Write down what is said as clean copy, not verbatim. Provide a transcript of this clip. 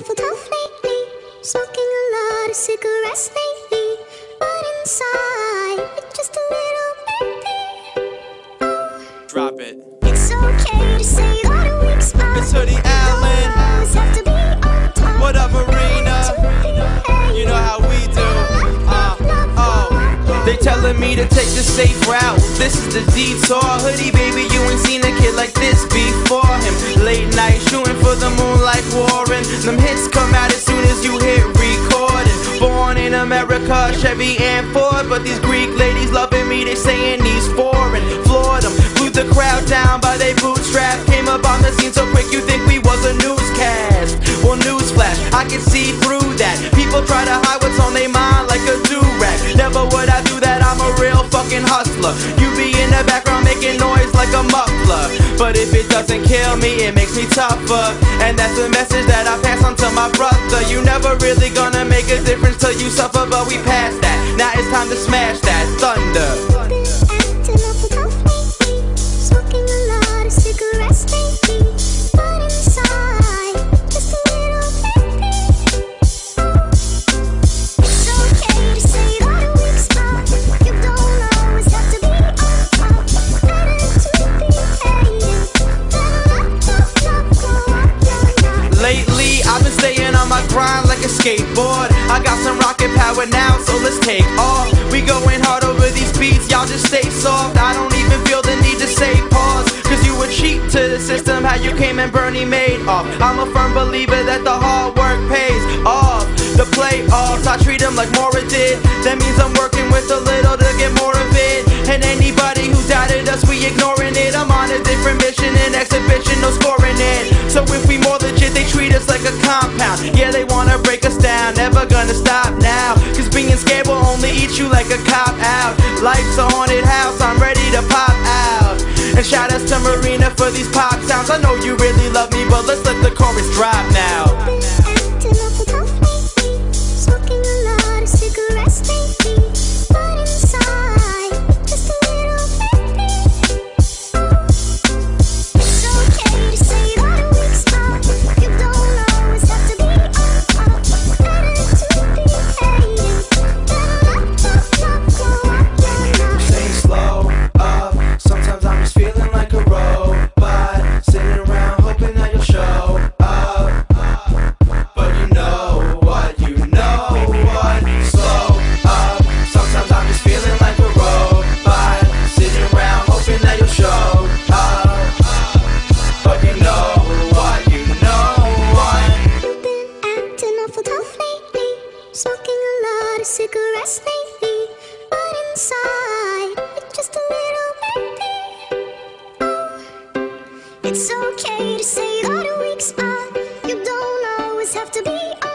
awful tough lately. Smoking a lot of cigarettes lately, but inside it's just a little empty. Oh, drop it. It's okay to say you got a weak spot. It's Hoodie Allen. Always have to be on top. What up, Marina? You know how we do. They telling me to take the safe route. This is the detour. Hoodie, baby, you ain't seen a kid like this before him. Late night shooting for the moon like Warren. Them hits come out as soon as you hit recording. Born in America, Chevy and Ford, but these Greek ladies loving me, they saying he's foreign. Floored them, blew the crowd down by they bootstrap. Came up on the scene so quick you think we was a newscast. Well, newsflash, I can see through that. People try to hide what's on their mind like a do-rag. Never would I do that, I'm a real fucking hustler. You be in the background making noise like a muffler, but if it doesn't kill me, it makes me tougher. And that's the message that I pass on to my brother. You never really gonna make a difference till you suffer, but we passed that. Now it's time to smash that thunder. Smoking a lot of cigarettes lately, but inside just a little empty. It's okay to say you got a weak spot. You don't always have to be on top. Better to be hated than not. Lately, I've been staying on my grind like a skateboard. I got some rocket power now, so let's take off. We going hard over these beats, y'all just stay soft. I don't even feel the need to say pause, cause you were cheap to the system, how you came and Bernie made off. I'm a firm believer that the hard work pays off. The playoffs, I treat them like Mora did. That means I'm working with a little to get more of it. And anybody who doubted us, we ignoring it. I'm on a different mission, an exhibition, no scoring it. So if we more legit, they treat us like a compound. Yeah, they wanna break us down, never gonna stop now, cause being scared will only eat you like a cop-out. Life's a haunted house, I'm ready to pop out. And shout outs to Marina for these pop sounds. I know you really love me, but let's let the chorus drop now. Acting awful tough lately, smoking a lot of cigarettes lately, but inside just a little baby. It's okay to say you got a weak spot. You don't always have to be on top. Better to be hated than not. Stay slow up. Sometimes I'm just feeling like a robot, sitting around hoping that you'll show up. But you know what, you know what. Slow up. Sometimes I'm just feeling like a robot, sitting around hoping that you'll show up. But you know what, you know what. You've been acting awful tough lately, smoking a lot of cigarettes lately, but inside it's just a little empty. It's okay to say you got a weak spot. You don't always have to be